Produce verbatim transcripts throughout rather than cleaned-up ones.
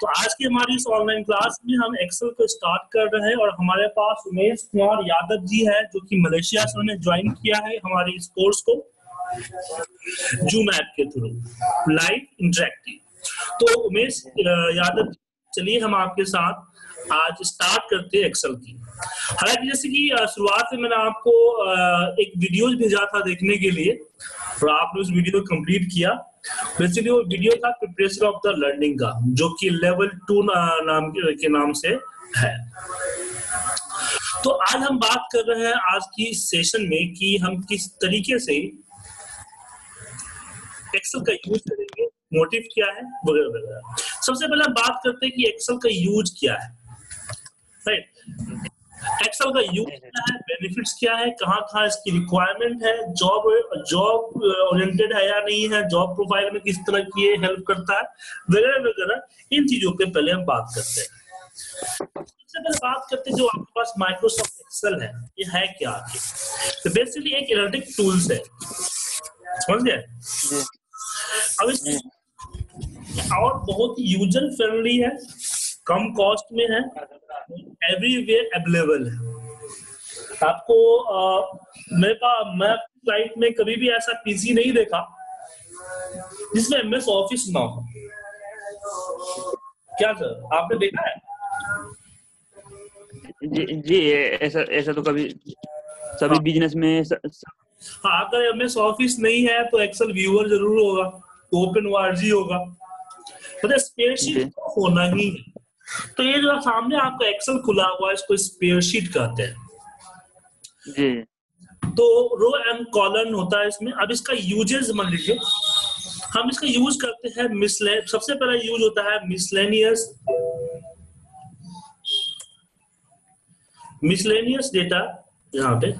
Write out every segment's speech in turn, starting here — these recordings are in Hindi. तो आज के हमारी इस ऑनलाइन क्लास में हम एक्सेल को स्टार्ट कर रहे हैं और हमारे पास उमेश कुमार यादव जी है जो कि मलेशिया से उन्होंने ज्वाइन किया है हमारे इस कोर्स को जूम ऐप के थ्रू लाइव इंटरेक्टिव। तो उमेश यादव, चलिए हम आपके साथ आज स्टार्ट करते हैं एक्सेल की। हालांकि जैसे कि शुरुआत में मैंने आपको एक वीडियो भेजा था देखने के लिए और आपने उस वीडियो को कंप्लीट किया। बेसिकली वो वीडियो था प्रिपरेशन ऑफ द लर्निंग का, जो कि लेवल टू नाम के नाम से है। तो आज हम बात कर रहे हैं आज की सेशन में कि हम किस तरीके से एक्सेल का यूज करेंगे, मोटिव क्या है वगैरह वगैरह। सबसे पहले बात करते हैं कि एक्सेल का यूज क्या है, राइट? एक्सेल का यूज क्या है, बेनिफिट्स क्या है, कहाँ कहाँ इसकी रिक्वायरमेंट है, जॉब जॉब ओरिएंटेड है या नहीं है, जॉब प्रोफाइल में किस तरह की हेल्प करता है वगैरह वगैरह, इन चीजों पे पहले हम बात करते हैं। सबसे पहले बात करते हैं जो आपके पास माइक्रोसॉफ्ट एक्सेल है, ये है क्या? तो बेसिकली एक एनालिटिक टूल्स है, समझ गए? अब इस और बहुत ही यूजर फ्रेंडली है, कम कॉस्ट में है, एवरीवेयर अवेलेबल है। आपको आ, मेरे पास मैं फ्लाइट में कभी भी ऐसा पीसी नहीं देखा जिसमें एमएस ऑफिस ना हो। क्या सर आपने देखा है? जी जी, ऐसा ऐसा तो कभी सभी बिजनेस में स, स... हाँ, अगर एमएस ऑफिस नहीं है तो एक्सेल व्यूअर जरूर होगा, ओपन ऑर्ग होगा, मतलब स्प्रेडशीट तो होना ही है। तो ये जो सामने आपका एक्सेल खुला हुआ है इसको स्प्रेडशीट कहते हैं जी। तो रो एंड कॉलम होता है इसमें। अब इसका यूजेस मान लीजिए, हम इसका यूज करते हैं मिसले सबसे पहला यूज होता है मिसलेनियस मिसलेनियस डेटा। यहाँ पे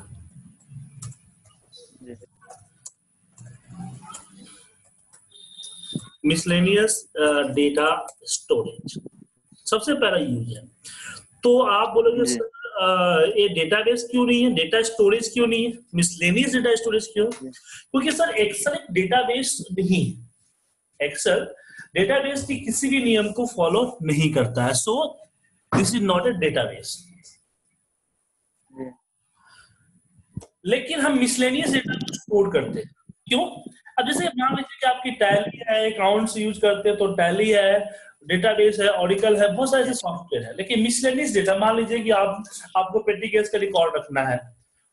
मिसलेनियस डेटा स्टोरेज सबसे पहला यूज है। तो आप बोलोगे सर ये डेटाबेस क्यों नहीं है, डेटा स्टोरेज क्यों नहीं है, मिसलेनियस डेटा स्टोरेज क्यों? क्योंकि सर एक्सेल एक डेटाबेस नहीं है, एक्सेल डेटाबेस के किसी भी नियम को फॉलो नहीं करता है। So this is not a database. लेकिन हम मिसलेनियस डेटा को स्टोर करते हैं, क्यों? अब जैसे मान लीजिए कि आपकी टैली है, अकाउंट्स यूज करते हैं तो टैली है, डेटाबेस है, ऑरिकल है, बहुत सारे ऐसे सॉफ्टवेयर है। लेकिन मिसलेनियस डेटा, मान लीजिए कि आप आपको पेटी केस का रिकॉर्ड रखना है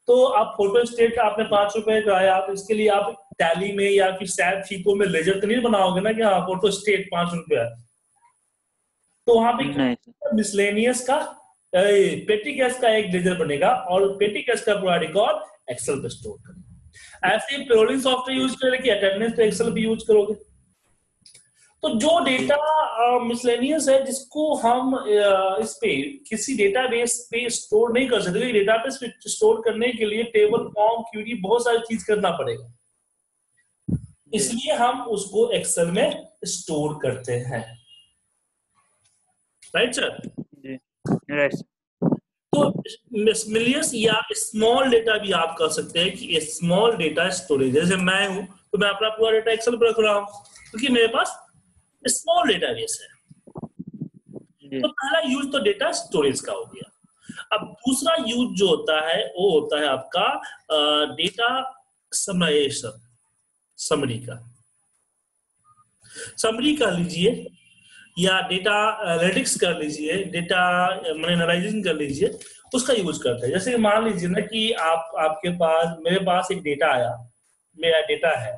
तो आप फोटो स्टेट का आपने पांच रुपए कराया, आप इसके लिए आप टैली में या फिर सैप फीको में लेजर तो नहीं बनाओगे ना कि हाँ फोटो स्टेट पांच रुपया। तो वहां पे मिसलेनियस का पेटी केस का एक लेजर बनेगा और पेटी केस का पूरा रिकॉर्ड एक्सेल पे स्टोर करेगा। ऐसे ही पेरोलिंग सॉफ्टवेयर यूज करें कि अटेंडेंस पे एक्सेल भी यूज करोगे। तो जो डेटा मिसलेनियस uh, है जिसको हम uh, इस पे किसी डेटाबेस पे स्टोर नहीं कर सकते, क्योंकि डेटाबेस पे स्टोर करने के लिए टेबल फॉर्म क्यूरी बहुत सारी चीज करना पड़ेगा, इसलिए हम उसको एक्सेल में स्टोर करते हैं, राइट सर? राइट। तो मिसलेनियस या स्मॉल डेटा भी आप कह सकते हैं कि स्मॉल डेटा स्टोरेज। जैसे मैं हूं तो मैं अपना पूरा डेटा एक्सेल पर रख रहा हूं क्योंकि मेरे पास स्मॉल डेटाबेस है। तो पहला यूज तो डेटा स्टोरेज का हो गया। अब दूसरा यूज जो होता है वो होता है आपका डेटा समराइजेशन, समरी का समरी कर लीजिए या डेटा एनालिटिक्स कर लीजिए, डेटा मैंने एनालाइजिंग कर लीजिए, उसका यूज करते हैं। जैसे मान लीजिए ना कि आप आपके पास मेरे पास एक डेटा आया, मेरा डेटा है,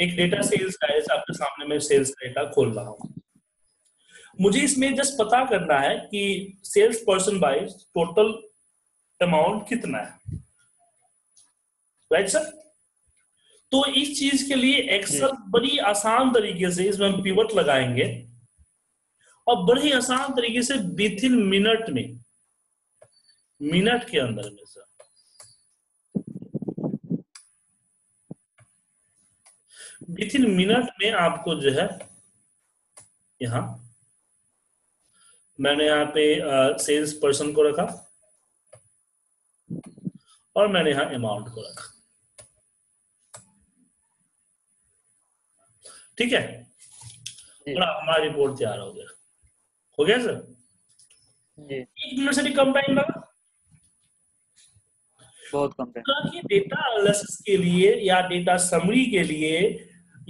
एक डेटा सेल्स का है, आपके सामने मैं सेल्स का डेटा खोल रहा हूँ। मुझे इसमें जस्ट पता करना है कि sales person wise total amount कितना है, राइट सर? तो इस चीज के लिए एक्सेल बड़ी आसान तरीके से इसमें हम पिवट लगाएंगे और बड़ी आसान तरीके से विथ इन मिनट में मिनट के अंदर में सर विथ इन मिनट में आपको जो है, यहां मैंने यहाँ पे सेल्स पर्सन को रखा और मैंने यहाँ अमाउंट को रखा, ठीक है? हमारा रिपोर्ट तैयार हो गया। हो गया सर जी। एक मिनट से कम टाइम लगा, बहुत कम टाइम। डेटा एनालिसिस के लिए या डेटा समरी के लिए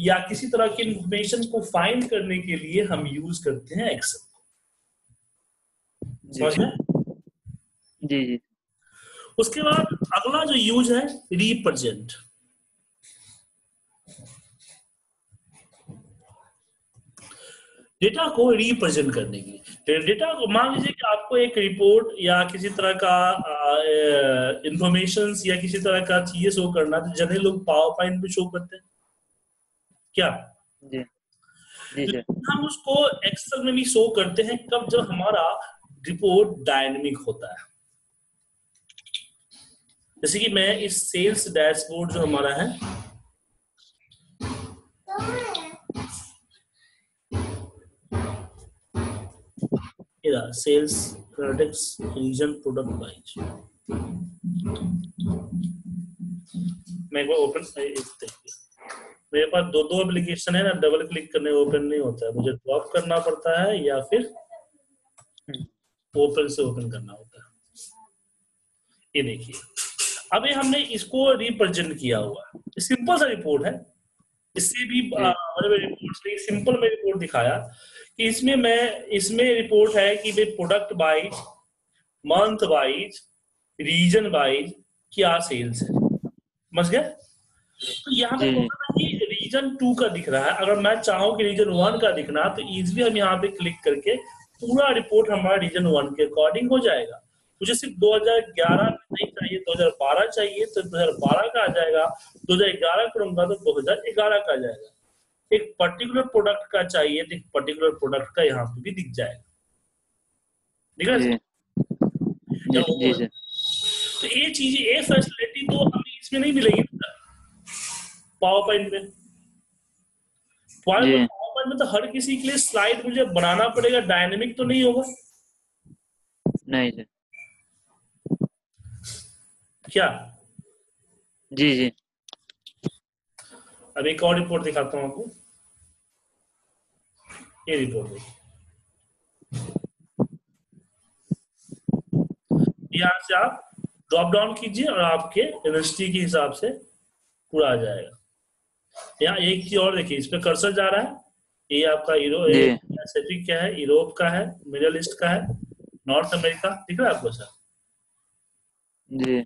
या किसी तरह की इंफॉर्मेशन को फाइंड करने के लिए हम यूज करते हैं एक्सेल को, समझ में? जी जी। उसके बाद अगला जो यूज है रिप्रेजेंट। डेटा को रिप्रेजेंट करने के लिए, डेटा को मान लीजिए कि आपको एक रिपोर्ट या किसी तरह का इंफॉर्मेशन या किसी तरह का चीज शो करना, तो जनरली लोग पावर पॉइंट पे शो करते हैं क्या? जी, जी सर। हम उसको एक्सेल में भी शो करते हैं कब? जब हमारा रिपोर्ट डायनेमिक होता है। जैसे कि मैं इस सेल्स डैशबोर्ड जो हमारा है, sales products region product wise, मैं एक बार ओपन, मेरे पास दो दो एप्लीकेशन है ना, डबल क्लिक करने ओपन नहीं होता है, मुझे ड्रॉप करना पड़ता है या फिर ओपन से ओपन करना होता है। ये देखिए, अभी हमने इसको रिप्रेजेंट किया हुआ है, सिंपल सा रिपोर्ट है। इससे भी रिपोर्ट सिंपल में रिपोर्ट दिखाया कि इसमें मैं इसमें रिपोर्ट है कि भाई product wise, month wise, region wise क्या सेल्स है, समझ गए? तो यहाँ पे रीजन टू का दिख रहा है, अगर मैं चाहूँ कि रीजन वन का दिखना तो इजीली हम यहाँ पे क्लिक करके पूरा रिपोर्ट हमारा रीजन वन के अकॉर्डिंग हो जाएगा। मुझे सिर्फ दो हज़ार ग्यारह में नहीं चाहिए, दो हज़ार बारह चाहिए तो दो हज़ार बारह का आ जाएगा, दो हज़ार ग्यारह करूंगा तो दो हज़ार ग्यारह का आ जाएगा। एक पर्टिकुलर प्रोडक्ट का चाहिए तो एक पर्टिकुलर प्रोडक्ट का यहाँ पे भी दिख जाएगा। ठीक है, तो ये चीज, ये फैसिलिटी तो हमें इसमें नहीं मिलेगी पावर पॉइंट में। पावर पॉइंट में तो हर किसी के लिए स्लाइड मुझे बनाना पड़ेगा, डायनेमिक तो नहीं होगा। नहीं जी, क्या? जी जी। अब एक और रिपोर्ट दिखाता हूं आपको, ये रिपोर्ट देखिए। यहां से आप ड्रॉप डाउन कीजिए और आपके यूनिवर्सिटी के हिसाब से पूरा आ जाएगा। यहाँ एक चीज और देखिए, इस पे कर्सर जा रहा है, ये आपका यूरोप, पैसिफिक क्या है, यूरोप का है, मिडिल ईस्ट का है, नॉर्थ अमेरिका, ठीक है आपको सर जी,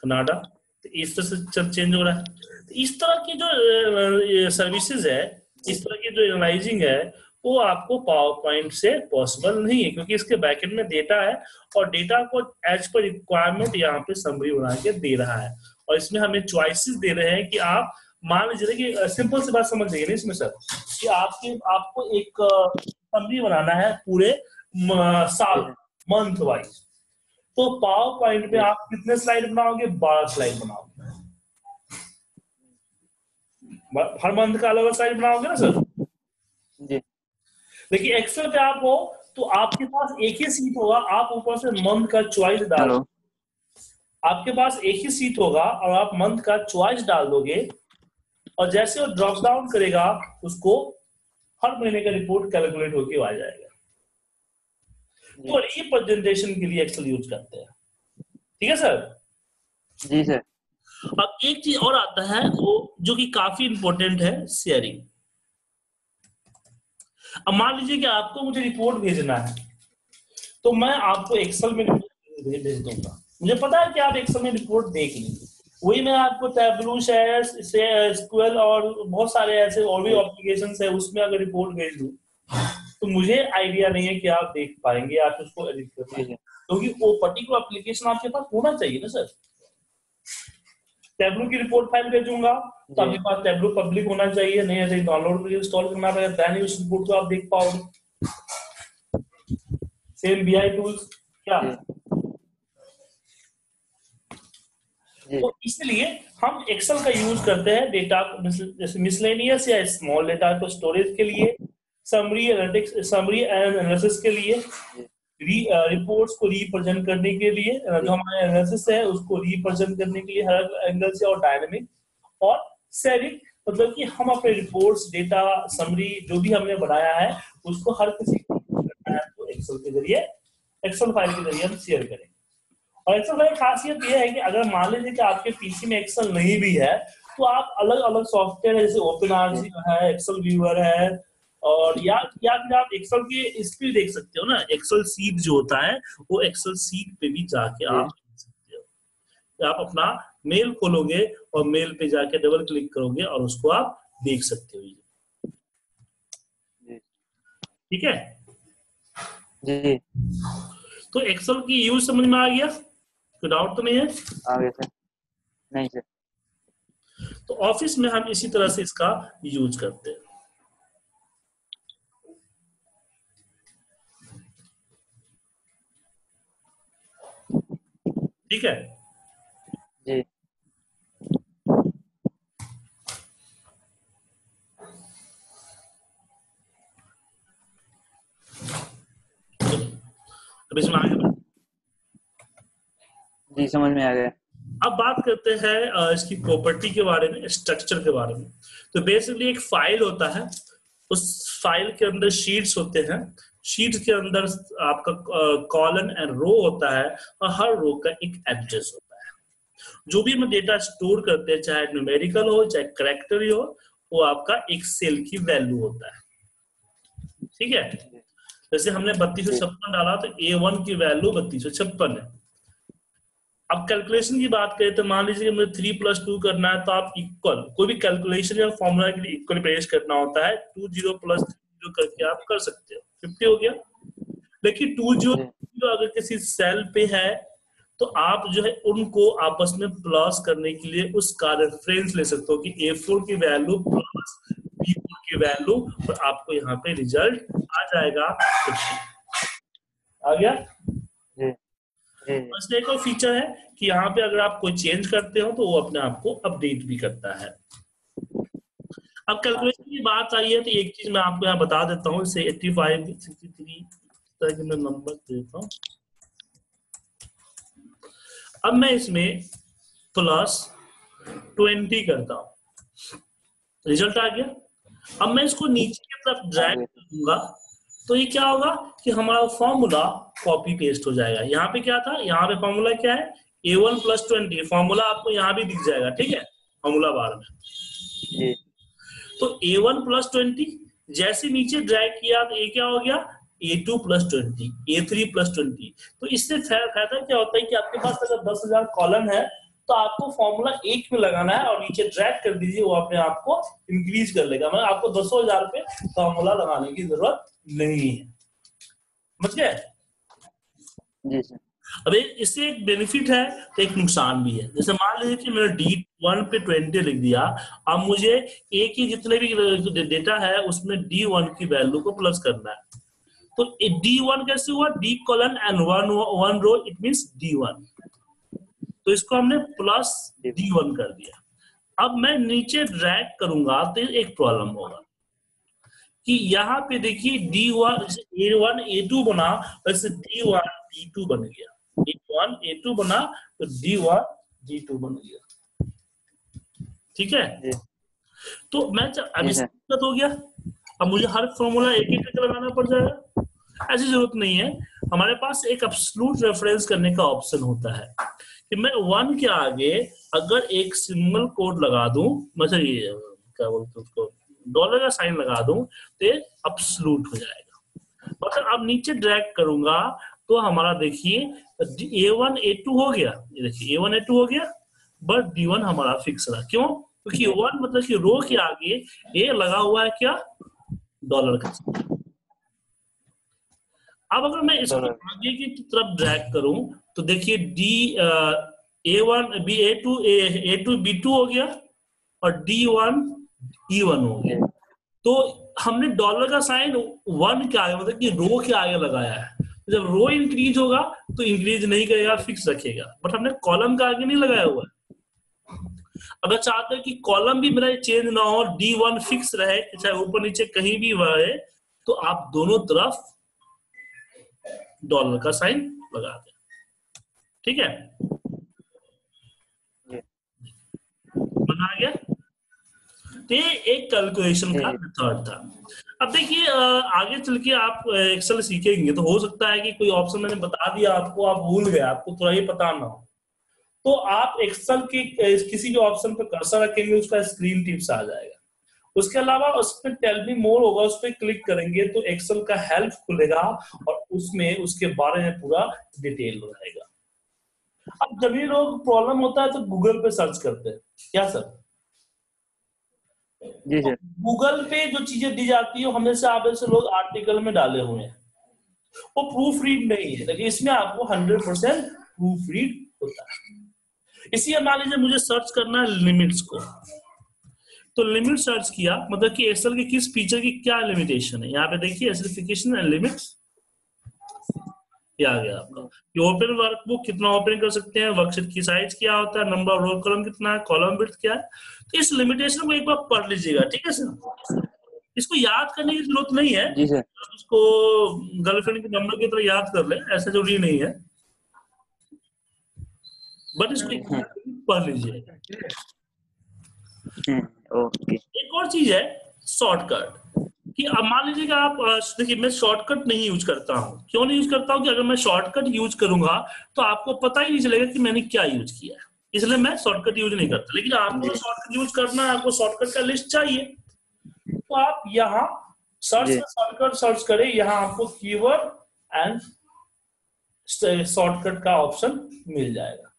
कनाडा। तो इस तरह से चेंज हो रहा है। तो इस तरह की जो सर्विसेज है, इस तरह की जो एनालाइजिंग है, वो आपको पावर पॉइंट से पॉसिबल नहीं है, क्योंकि इसके बैकेंड में डेटा है और डेटा को एज पर रिक्वायरमेंट यहाँ पे समरी बना के दे रहा है, और इसमें हमें चॉइसेस दे रहे हैं कि आप मान लीजिए कि सिंपल सी बात समझ जाइए इसमें सर कि आपके आपको एक समरी बनाना है पूरे साल मंथ वाइज, तो पावर पॉइंट पे आप कितने स्लाइड बनाओगे? बारह स्लाइड बनाओगे, हर मंथ का अलग स्लाइड बनाओगे ना सर जी। देखिए एक्सेल पे आप हो तो आपके पास एक ही सीट होगा, आप ऊपर से मंथ का चॉइस डालो, आपके पास एक ही सीट होगा और आप मंथ का चॉइस डाल दोगे, और जैसे वो ड्रॉप डाउन करेगा उसको हर महीने का रिपोर्ट कैलकुलेट होके आ जाएगा। तो रिप्रेजेंटेशन के लिए एक्सेल यूज करते हैं, ठीक है सर जी सर। अब एक चीज और आता है वो जो कि काफी इंपॉर्टेंट है, शेयरिंग। अब मान लीजिए कि आपको मुझे रिपोर्ट भेजना है, तो मैं आपको एक्सेल में रिपोर्ट भेज दूंगा, मुझे पता है कि आप एक्सेल में रिपोर्ट देख लेंगे, वही मैं आपको टैब्लू, एसक्यूएल और बहुत सारे ऐसे और भी एप्लीकेशंस है, उसमें अगर रिपोर्ट भेज दूं तो मुझे आइडिया नहीं है कि आप देख पाएंगे, आप उसको एडिट कर पाएंगे, क्योंकि वो पर्टिकुलर एप्लीकेशन आपके पास होना चाहिए ना सर। टैब्लू की रिपोर्ट फाइल भेजूंगा तो आपके पास टैब्लू पब्लिक होना चाहिए, नहीं ऐसे डाउनलोड करके इंस्टॉल करना पड़ेगा, देन उस रिपोर्ट को आप देख पाओगे। सेम बीआई टूल्स क्या, तो इसलिए हम एक्सेल का यूज करते हैं डेटा जैसे मिसलेनियस या स्मॉल डेटा को स्टोरेज के लिए, summary analytics, summary and analysis के लिए, री रिपोर्ट्स को रिप्रेजेंट करने के लिए, जो हमारा एनालिसिस है उसको रिप्रेजेंट करने के लिए हर एंगल से और डायनेमिक, और शेयरिंग मतलब कि हम अपने रिपोर्ट्स, डेटा समरी जो भी हमने बनाया है उसको हर किसी को तो एक्सेल के जरिए, एक्सेल फाइल के जरिए हम शेयर करेंगे। और एक्सेल फाइल की खासियत यह है कि अगर मान लीजिए कि आपके पीसी में एक्सेल नहीं भी है तो आप अलग अलग सॉफ्टवेयर जैसे ओपन ऑर्ग है, एक्सेल व्यूअर है, और या या फिर आप एक्सेल की स्पीड देख सकते हो ना, एक्सेल सीट जो होता है वो एक्सेल सीट पे भी जाके आप देख सकते हो। आप अपना मेल खोलोगे और मेल पे जाके डबल क्लिक करोगे और उसको आप देख सकते हो। ठीक है जी, तो एक्सेल की यूज समझ में आ गया, कोई डाउट तो नहीं है? आ गया सर। नहीं सर। तो ऑफिस में हम इसी तरह से इसका यूज करते हैं। ठीक है जी। अब इसमें आगे बढ़ जी, समझ में आ गया। अब बात करते हैं इसकी प्रॉपर्टी के बारे में, स्ट्रक्चर के बारे में। तो बेसिकली एक फाइल होता है, उस फाइल के अंदर शीट्स होते हैं, शीट्स के अंदर आपका कॉलम एंड रो होता है और हर रो का एक एड्रेस होता है। जो भी हम डेटा स्टोर करते हैं, चाहे न्यूमेरिकल हो चाहे कैरेक्टर हो, वो आपका एक सेल की वैल्यू होता है। ठीक है, जैसे हमने बत्तीस सौ छप्पन डाला तो ए वन की वैल्यू बत्तीस सौ छप्पन है। अब कैलकुलेशन की बात करें तो मान लीजिए कि मुझे थ्री प्लस टू करना है, तो आप इक्वल कोई भी कैलकुलेशन या फॉर्मूला के लिए इक्वल प्रेस करना होता है, two zero plus three zero करके आप कर सकते हो, फिफ्टी हो गया। लेकिन टू जो अगर किसी सेल पे है तो आप जो है उनको आपस में प्लस करने के लिए उसका रेफरेंस ले सकते हो कि ए फोर की वैल्यू प्लस बी फोर की वैल्यू, और आपको यहाँ पे रिजल्ट आ जाएगा। आ गया। बस एक और फीचर है कि यहाँ पे अगर आप कोई चेंज करते हो तो वो अपने आप को अपडेट भी करता है। अब कैलकुलेशन की बात आई है तो एक चीज मैं आपको यहाँ बता देता हूँ, इसे पचासी, तिरसठ तरह के मैं नंबर देता हूँ। अब मैं इसमें प्लस बीस करता हूँ, रिजल्ट आ गया। अब मैं इसको नीचे की तरफ ड्रैग करूंगा तो ये क्या होगा कि हमारा फॉर्मूला कॉपी पेस्ट हो जाएगा। यहाँ पे क्या था, यहाँ पे फॉर्मूला क्या है, A one plus twenty, formula आपको यहाँ भी दिख जाएगा। ठीक है, फॉर्मूला बार में तो ए वन प्लस ट्वेंटी, जैसे नीचे ड्रैग किया तो ये क्या हो गया, A two plus twenty, A three plus twenty. तो इससे फायदा क्या होता है कि आपके पास अगर दस हजार कॉलम है तो आपको फॉर्मूला एक में लगाना है और नीचे ड्रैग कर दीजिए, वो अपने आप को इंक्रीज कर लेगा। मतलब आपको दस हजार पे फॉर्मूला लगाने की जरूरत नहीं है, समझ गए? अब इससे एक बेनिफिट है तो एक नुकसान भी है। जैसे मान लीजिए कि मैंने डी वन पे ट्वेंटी लिख दिया, अब मुझे ए की जितने भी डेटा है उसमें डी वन की वैल्यू को प्लस करना है। तो डी वन कैसे हुआ, D column and one one row, it means D one. तो इसको हमने प्लस डी वन कर दिया। अब मैं नीचे ड्रैग करूंगा तो एक प्रॉब्लम होगा कि यहाँ पे देखिए D one A one A two बना, वैसे डी वन डी टू बन गया, ए वन ए टू बना तो डी वन डी टू बन गया। ठीक है, तो मैं अब दिक्कत हो गया। अब मुझे हर फॉर्मूला एक एक करके लगाना पड़ जाएगा, ऐसी जरूरत नहीं है। हमारे पास एक एब्सोल्यूट रेफरेंस करने का ऑप्शन होता है कि मैं वन के आगे अगर एक सिंगल कोड लगा दूं, मतलब ये क्या बोलते हैं उसको, डॉलर का साइन लगा दूं तो एब्सोल्यूट हो जाएगा। मतलब अब नीचे ड्रैग करूंगा तो हमारा देखिए ए वन ए टू हो गया, ये देखिए ए वन ए टू हो गया, बट डी वन हमारा फिक्स रहा। क्यों? क्योंकि तो वन मतलब कि रो के आगे ए लगा हुआ है क्या, डॉलर का। अब अगर मैं इसको आगे की तरफ ड्रैग करूं तो देखिए D A one B A two A two B two हो गया और डी वन ई वन हो गया। तो हमने डॉलर का साइन वन के आगे मतलब कि रो के आगे लगाया है। जब रो इंक्रीज होगा तो इंक्रीज नहीं करेगा, फिक्स रखेगा, बट हमने कॉलम का आगे नहीं लगाया हुआ है। अगर चाहते हैं कि कॉलम भी मेरा चेंज ना हो, डी वन फिक्स रहे, चाहे ऊपर नीचे कहीं भी रहे, तो आप दोनों तरफ डॉलर का साइन लगा दें। ठीक है, बना गया। ये एक कैलकुलेशन का मेथड था। अब देखिए आगे चल के आप एक्सेल सीखेंगे तो हो सकता है कि कोई ऑप्शन मैंने बता दिया आपको, आप भूल गए, आपको थोड़ा ये पता ना हो, तो आप एक्सेल के किसी भी ऑप्शन पर कर्सर रखेंगे उसका स्क्रीन टिप्स आ जाएगा। उसके अलावा उस पर टेल मी मोर होगा, उस पर क्लिक करेंगे तो एक्सेल का हेल्प खुलेगा और उसमें उसके बारे में पूरा डिटेल हो जाएगा। अब जब भी लोग प्रॉब्लम होता है तो गूगल पे सर्च करते हैं, क्या सर? जी सर। गूगल पे जो चीजें दी जाती है हमेशा आप ऐसे लोग आर्टिकल में डाले हुए हैं, वो प्रूफ रीड नहीं है, लेकिन इसमें आपको हंड्रेड परसेंट प्रूफ रीड होता है। इसी मान लीजिए मुझे सर्च करना है लिमिट्स को, तो लिमिट सर्च किया मतलब कि एक्सेल के किस फीचर की क्या लिमिटेशन है। यहाँ पे देखिए एसिडिफिकेशन एंड लिमिट्स आ गया आपका। ये ओपन वर्कबुक कितना ओपन कर सकते हैं, वर्कशीट की साइज क्या होता है, नंबर रो कॉलम कितना है, कॉलम विड्थ क्या है। तो इस लिमिटेशन को एक बार पढ़ लीजिएगा, ठीक है सर। इसको याद करने की जरूरत नहीं है, तो इसको गर्लफ्रेंड के नंबर की तरह याद कर ले, ऐसा जरूरी नहीं है, बट इसको पढ़ लीजिए। ओके, एक और चीज है शॉर्टकट कि अब मान लीजिए कि आप, देखिए मैं शॉर्टकट नहीं यूज करता हूँ। क्यों नहीं यूज करता हूँ कि अगर मैं शॉर्टकट यूज करूंगा तो आपको पता ही नहीं चलेगा कि मैंने क्या यूज किया है, इसलिए मैं शॉर्टकट यूज नहीं करता। लेकिन आपको शॉर्टकट यूज करना है, आपको शॉर्टकट का लिस्ट चाहिए, तो आप यहाँ सर्च शॉर्टकट सर्च करें, यहाँ आपको कीवर्ड एंड शॉर्टकट का ऑप्शन मिल जाएगा।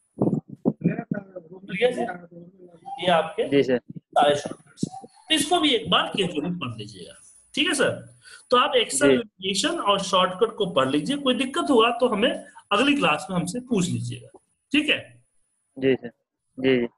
ये आपके सारे शॉर्टकट्स, इसको भी एक बार केयरफुली पढ़ लीजिएगा, ठीक है सर। तो आप एक्सेल लिमिटेशन और शॉर्टकट को पढ़ लीजिए, कोई दिक्कत हुआ तो हमें अगली क्लास में हमसे पूछ लीजिएगा, ठीक है जी सर। जी जी।